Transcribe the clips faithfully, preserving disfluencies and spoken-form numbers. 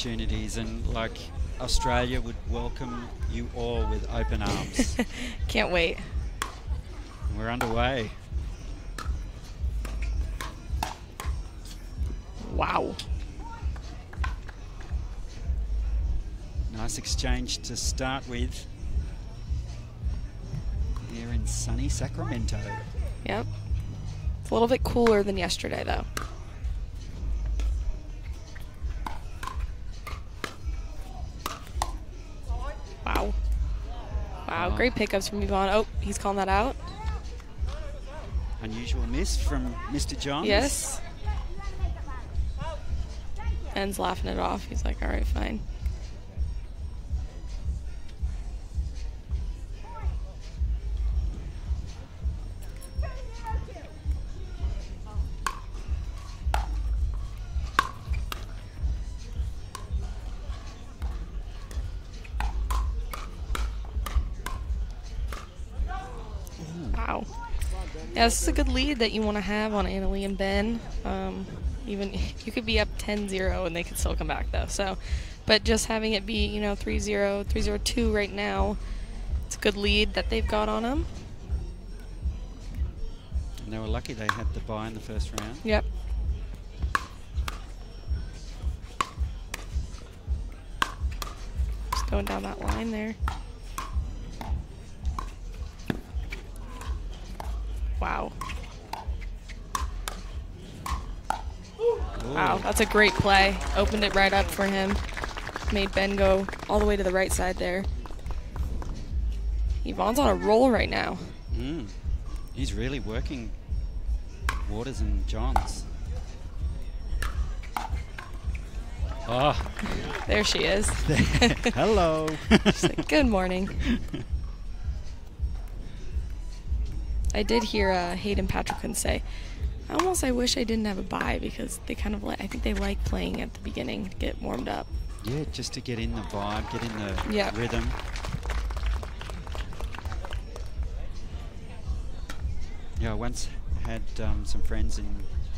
opportunities, and like Australia would welcome you all with open arms. Can't wait. We're underway. Wow. Nice exchange to start with here in sunny Sacramento. Yep. It's a little bit cooler than yesterday, though. Wow. Wow, oh. Great pickups from Yvonne. Oh, he's calling that out. Unusual miss from Mister Johns. Yes. Ben's laughing it off. He's like, all right, fine. Yeah, this is a good lead that you want to have on Anna Leigh and Ben. Um, even you could be up ten zero and they could still come back though. So, but just having it be, you know, three zero, three zero two right now, it's a good lead that they've got on them. And they were lucky they had the bye in the first round. Yep. Just going down that line there. Wow. Ooh. Wow, that's a great play. Opened it right up for him. Made Ben go all the way to the right side there. Yvonne's on a roll right now. Mm. He's really working Waters and Johns. Oh. There she is. Hello. She's like, good morning. I did hear uh, Hayden Patrick say, I almost I wish I didn't have a bye because they kind of like, I think they like playing at the beginning to get warmed up. Yeah, just to get in the vibe, get in the yep. rhythm. Yeah, I once had um, some friends in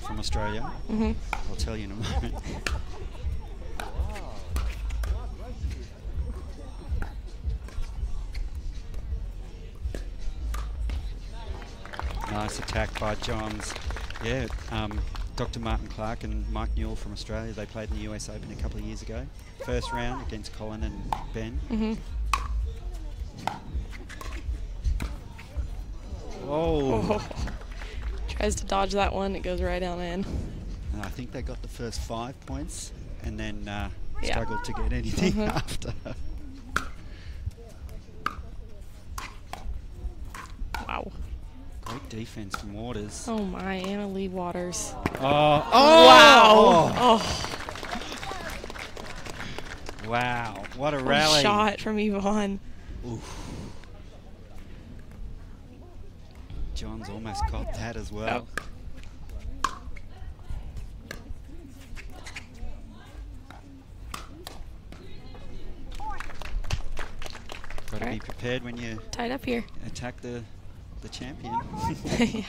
from Australia. Mm-hmm. I'll tell you in a moment. Nice attack by Johns. Yeah, um, Doctor Martin Clark and Mike Newell from Australia, they played in the U S Open a couple of years ago. First round against Colin and Ben. Mm-hmm. Oh. Oh. Tries to dodge that one, it goes right down in. And I think they got the first five points and then uh, yeah. struggled to get anything mm-hmm. after. Wow. Great defense from Waters. Oh my, Anna Leigh Waters. Oh, oh wow! Oh. Wow, what a One rally! Shot from Yvonne. Oof. John's almost got that as well. Oh. Got to right. be prepared when you tied up here. Attack the. The champion. Yeah.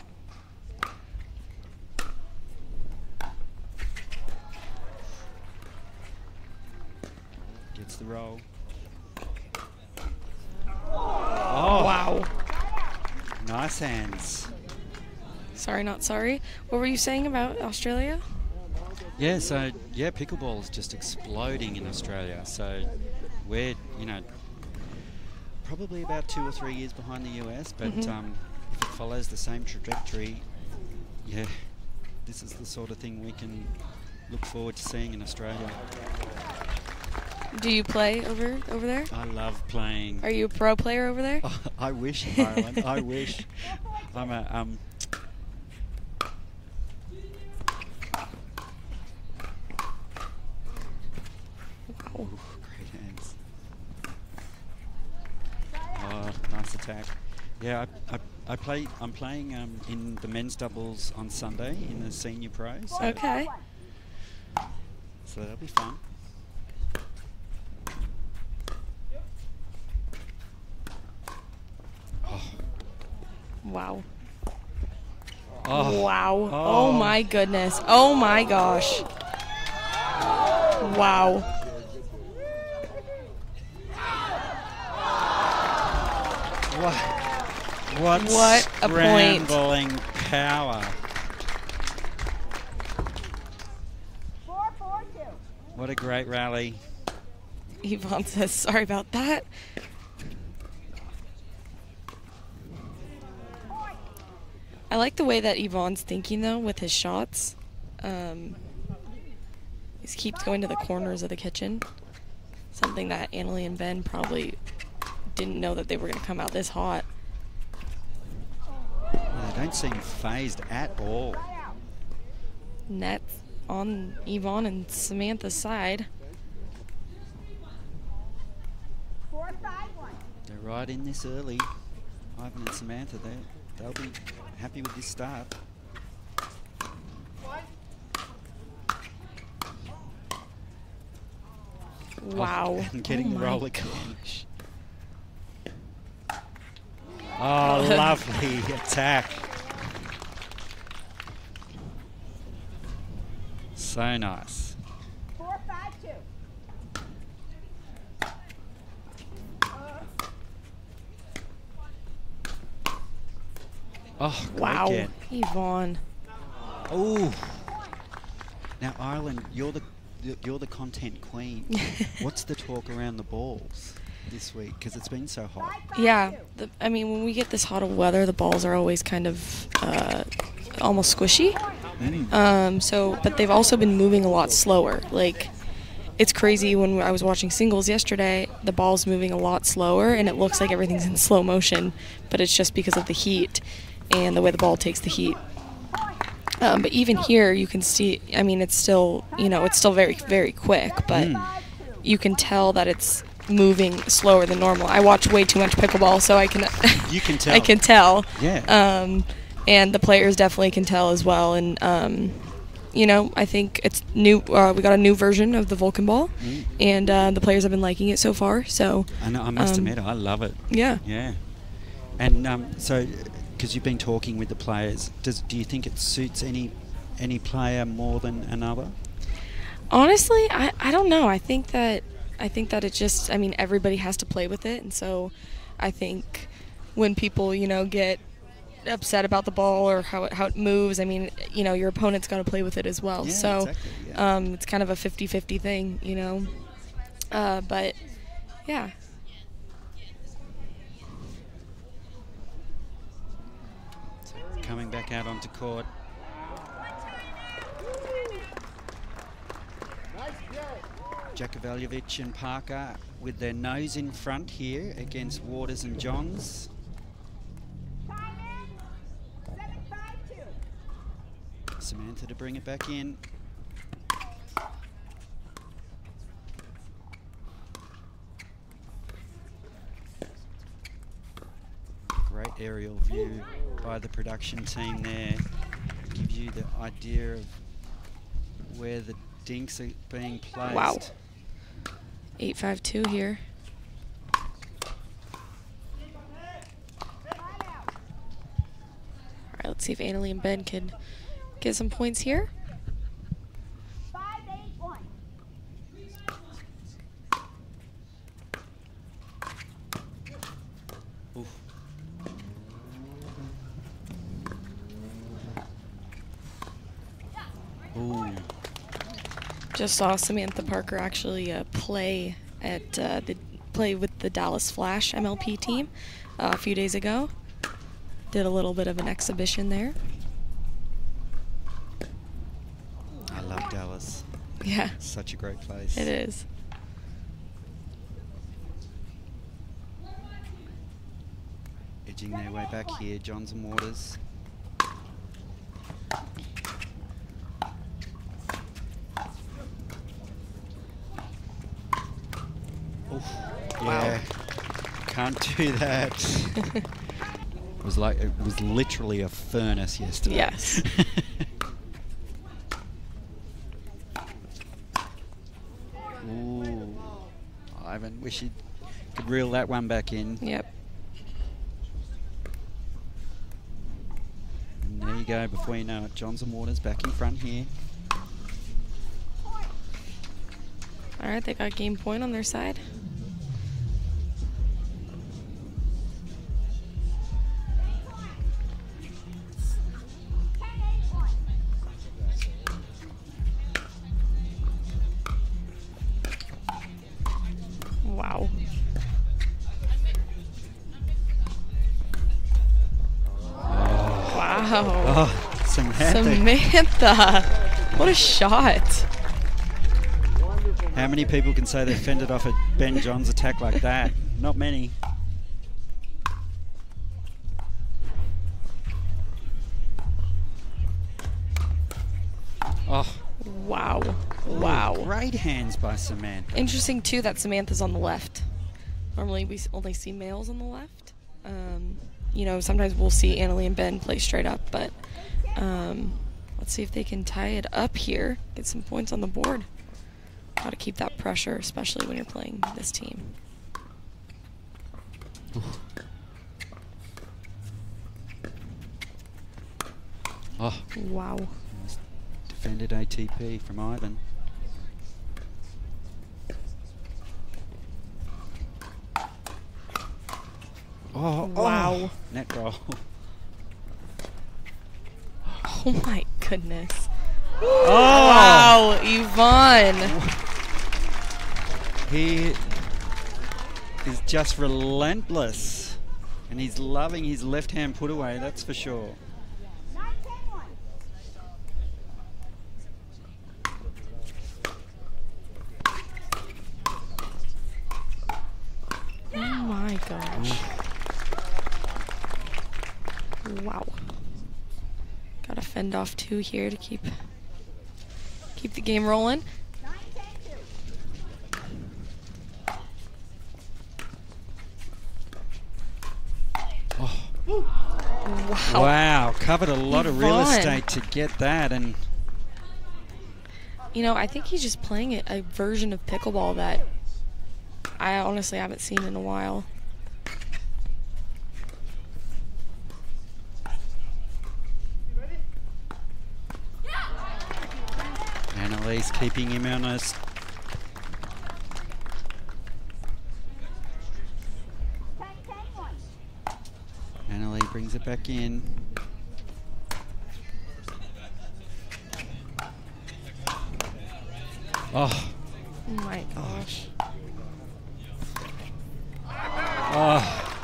Gets the roll. Oh, wow. Nice hands. Sorry, not sorry. What were you saying about Australia? Yeah, so, yeah, pickleball is just exploding in Australia. So we're, you know, probably about two or three years behind the U S, but mm-hmm. um, if it follows the same trajectory, yeah, this is the sort of thing we can look forward to seeing in Australia. Do you play over over there? I love playing. Are you a pro player over there? Oh, I wish, Ireland. I wish. I'm a um. Wow. Attack. Yeah, I, I, I play. I'm playing um, in the men's doubles on Sunday in the senior pro. So okay. So that'll be fun. Oh. Wow. Oh. Wow. Oh. Oh my goodness. Oh my gosh. Wow. What, what, what a point. Scrambling power. What a great rally. Yvonne says, sorry about that. I like the way that Yvonne's thinking, though, with his shots. Um, he keeps going to the corners of the kitchen. Something that Anna Leigh and Ben probably didn't know that they were going to come out this hot. Well, they don't seem phased at all. Net on Yvonne and Samantha's side. Four, five, one. They're right in this early. Ivan and Samantha, they'll be happy with this start. Wow. Oh, and getting oh the roller gosh. Oh, lovely attack. So nice. Four, five, two. Oh, wow. Get. Yvonne. Oh. Now, Ireland, you're the You're the content queen. What's the talk around the balls this week? Because it's been so hot. Yeah. The, I mean, when we get this hot of weather, the balls are always kind of uh, almost squishy. Mm. Um, so, but they've also been moving a lot slower. Like, it's crazy when I was watching singles yesterday, the ball's moving a lot slower, and it looks like everything's in slow motion, but it's just because of the heat and the way the ball takes the heat. Um, but even here, you can see, I mean, it's still, you know, it's still very, very quick, but mm. you can tell that it's moving slower than normal. I watch way too much pickleball, so I can, you can tell. I can tell. Yeah. Um, and the players definitely can tell as well. And, um, you know, I think it's new. Uh, we got a new version of the Vulcan ball, mm. and uh, the players have been liking it so far. So I, know, I must um, admit, I love it. Yeah. Yeah. And um, so... because you've been talking with the players, does do you think it suits any any player more than another? Honestly, I, I don't know. I think that I think that it just I mean everybody has to play with it, and so I think when people, you know, get upset about the ball or how it, how it moves, I mean, you know, your opponent's got to play with it as well. Yeah, so exactly, yeah. um, it's kind of a fifty fifty thing, you know. Uh, but yeah. Coming back out onto court. Jakovljevic and Parker with their nose in front here against Waters and Johns. Samantha to bring it back in. Great aerial view by the production team there. Gives you the idea of where the dinks are being placed. Wow. eight five two here. Alright, let's see if Anna Leigh and Ben can get some points here. Just saw Samantha Parker actually uh, play at uh, the play with the Dallas Flash M L P team uh, a few days ago. Did a little bit of an exhibition there. I love Dallas. Yeah, it's such a great place. It is. Edging their way back here, Johns and Waters. Yeah, can't do that. It was like, it was literally a furnace yesterday. Yes. Ooh, Ivan, wish he could reel that one back in. Yep. And there you go, before you know it, Johns and Waters back in front here. All right, they got game point on their side. Oh, Samantha. Samantha. What a shot. How many people can say they fended off a Ben Johns attack like that? Not many. Oh. Wow. Wow. Ooh, great hands by Samantha. Interesting, too, that Samantha's on the left. Normally, we only see males on the left. Um, you know, sometimes we'll see Anna Leigh and Ben play straight up, but um, let's see if they can tie it up here, get some points on the board. Got to keep that pressure, especially when you're playing this team. Oh. Wow. Defended A T P from Ivan. Oh, wow. Oh, net roll. Oh my goodness. Ooh, oh. Wow, Yvonne. He is just relentless. And he's loving his left hand put away, that's for sure. Oh my gosh. Wow. Gotta fend off two here to keep keep the game rolling. Oh. Wow. Wow, covered a lot Yvonne. of real estate to get that, and you know, I think he's just playing it a version of pickleball that I honestly haven't seen in a while. He's keeping him honest. Anna Leigh brings it back in. Oh. Oh my gosh. Oh.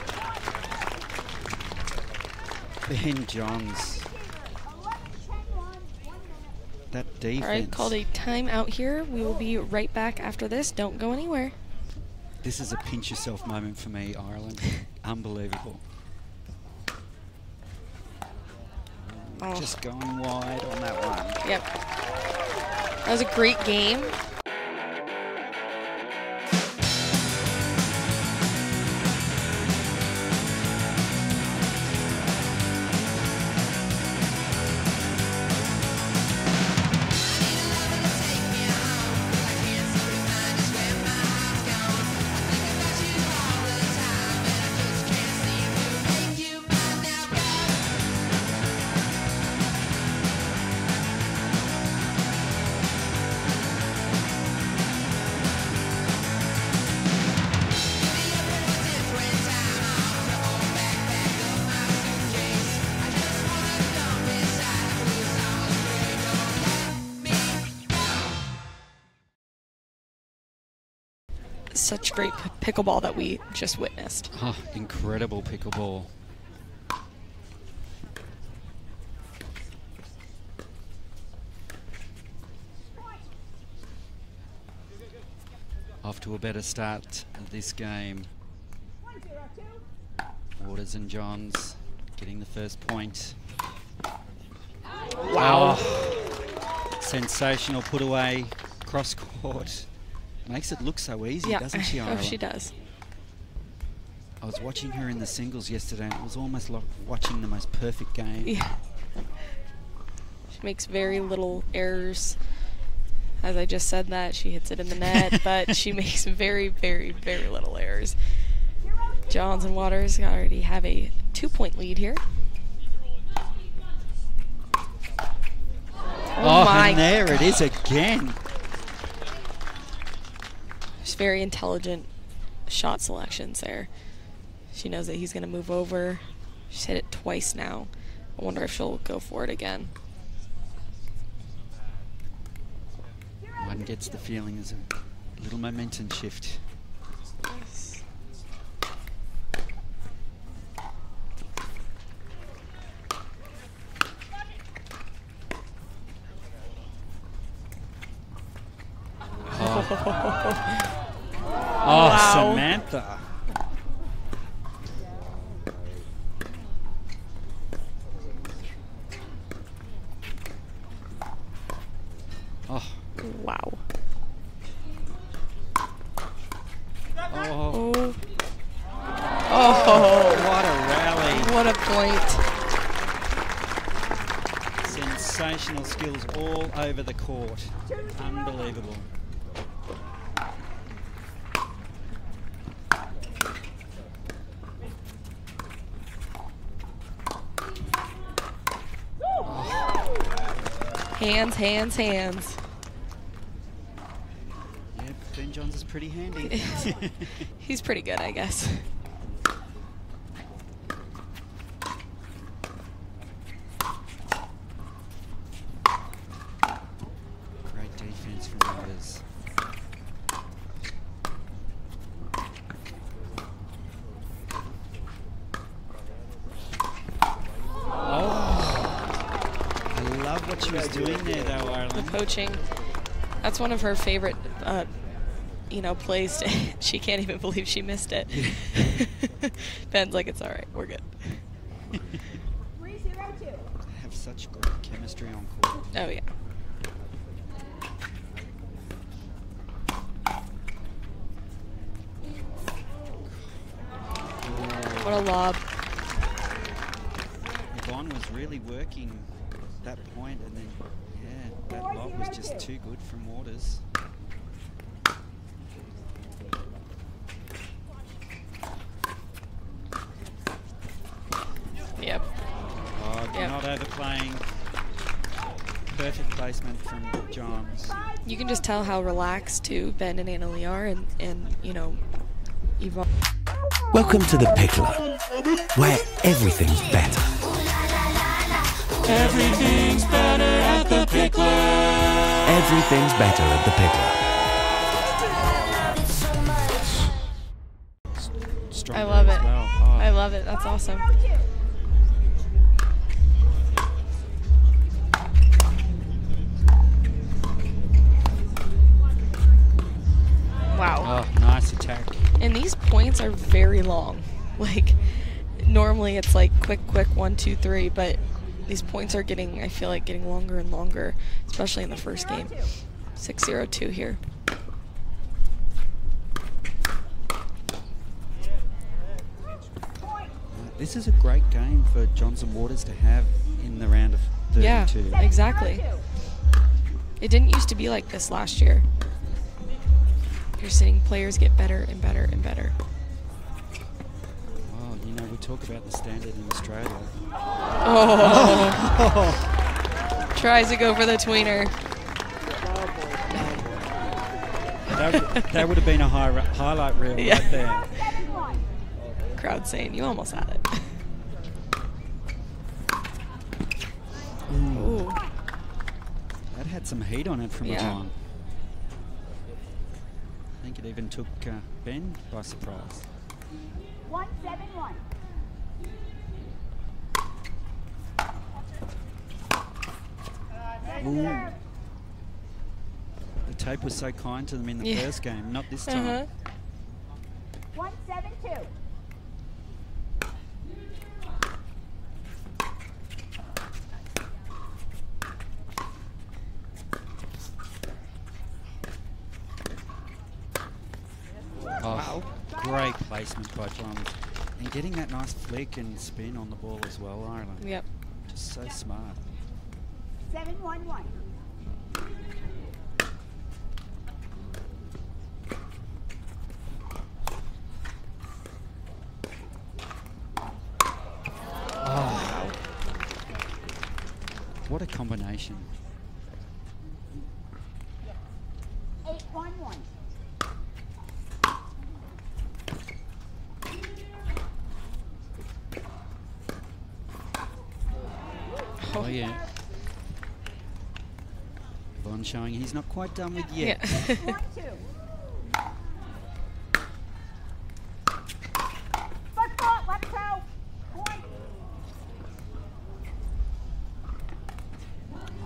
Ben Johns. That defense. All right, called a timeout here. We will be right back after this. Don't go anywhere. This is a pinch yourself moment for me, Ireland. Unbelievable. Oh. Just going wide on that one. Yep. That was a great game. Such great pickleball that we just witnessed. Oh, incredible pickleball. Off to a better start of this game. Waters and Johns getting the first point. Wow. Oh, sensational put away, cross court. Makes it look so easy, yeah. doesn't she, Ireland? Oh, she does. I was watching her in the singles yesterday, and it was almost like watching the most perfect game. Yeah. She makes very little errors. As I just said that, she hits it in the net, but she makes very, very, very little errors. Johns and Waters already have a two-point lead here. Oh, oh my and there God. It is again. Very intelligent shot selections there. She knows that he's going to move over. She's hit it twice now. I wonder if she'll go for it again. One gets the feeling there's a little momentum shift. Nice. Oh, wow. Samantha. Oh. Wow. Oh. Oh. Oh, what a rally. What a point. Sensational skills all over the court. Unbelievable. Hands, hands, hands. Yeah, Ben Johns is pretty handy. He's pretty good, I guess. Great defense from Waters. She was doing there though, Ireland. The poaching. That's one of her favorite, uh, you know, plays. She can't even believe she missed it. Ben's like, it's all right, we're good. They have such great chemistry on court. Oh yeah. What a lob. Yvonne was really working that point, and then yeah, that lob was just too good from Waters. Yep. Oh, yep. Not overplaying. Perfect placement from Johns. You can just tell how relaxed too Ben and Anna Leigh are, and and you know, Yvonne. Welcome to the Piccolo, where everything's better. Everything's better at the Piccolo. Everything's better at the Piccolo. I love it. Well. Oh. I love it. That's awesome. Wow. Oh, nice attack. And these points are very long. Like, normally it's like quick, quick, one, two, three, but these points are getting, I feel like, getting longer and longer, especially in the first game. six zero two here. This is a great game for Johns and Waters to have in the round of thirty-two. Yeah, exactly. It didn't used to be like this last year. You're seeing players get better and better and better. Talk about the standard in Australia. Oh. Oh. Tries to go for the tweener. That, that would have been a high, highlight reel, yeah, right there. Crowd saying, you almost had it. Ooh. Ooh. That had some heat on it from the yeah. time. I think it even took uh, Ben by surprise. one seven one. Ooh. The tape was so kind to them in the yeah. first game, not this time. Uh-huh. One seven two. Oh, wow! Great placement by Johns, and getting that nice flick and spin on the ball as well, Ireland. Yep. Just so smart. Seven one one. Oh, what a combination! Eight one one. Oh yeah. Showing he's not quite done with yet. Yeah.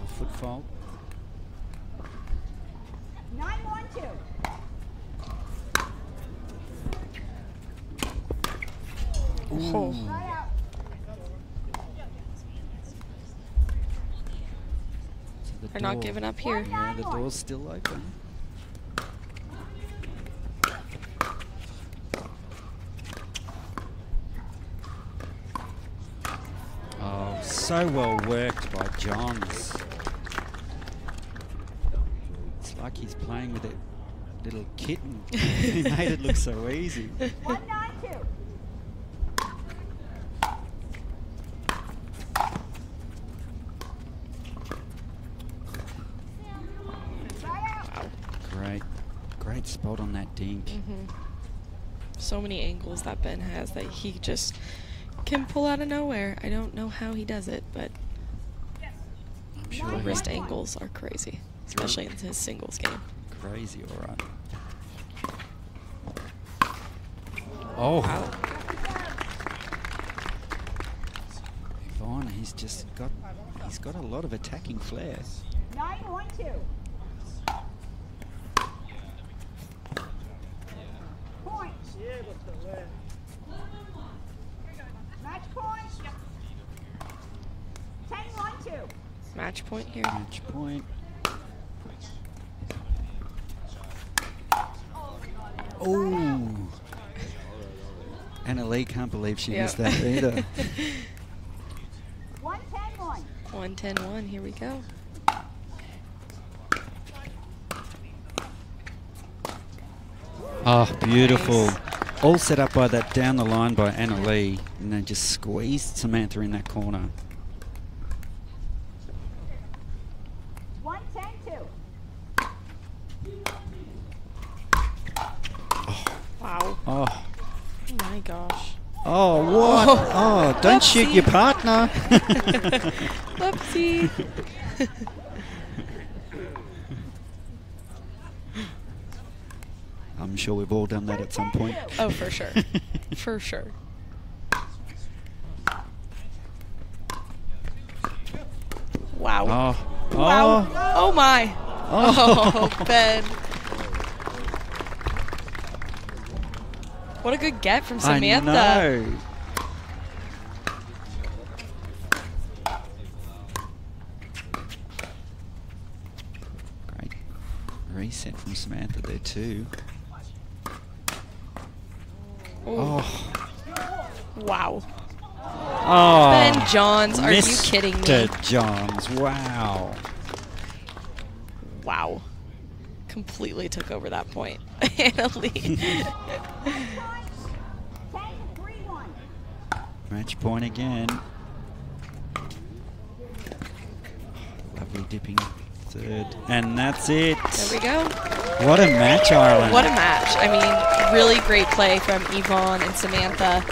Foot fault. nine one two. Ooh. The They're door. Not giving up here. Yeah, the door's still open. Oh, so well worked by Johns. It's like he's playing with it. Little kitten. He made it look so easy. One, nine, two. Wow. Great, great spot on that dink. Mm-hmm. So many angles that Ben has that he just can pull out of nowhere. I don't know how he does it, but I'm sure the wrist angles are crazy, especially in his singles game. Crazy, all right. Oh, wow. Yvonne, he's just got, he's got a lot of attacking flares. Nine, one, two. Point. Match point. Ten, one, two. Match point here. Match point. Oh, Anna Leigh can't believe she yep. missed that either. one ten one. one ten one, here we go. Oh, beautiful. Nice. All set up by that down the line by Anna Leigh, and then just squeezed Samantha in that corner. Oh, what? Oh, don't Oopsie. Shoot your partner. Oopsie. I'm sure we've all done that at some point. Oh, for sure. For sure. Wow. Oh. Wow. Oh, oh my. Oh. Oh, Ben. What a good get from Samantha. I know. Great reset from Samantha there too. Ooh. Oh. Wow. Oh. Ben Johns, are Mister you kidding me? Ben Johns, wow. Wow. Completely took over that point. Anna Leigh. Match point again. Lovely dipping third. And that's it. There we go. What a match, Ireland. What a match. I mean, really great play from Yvonne and Samantha.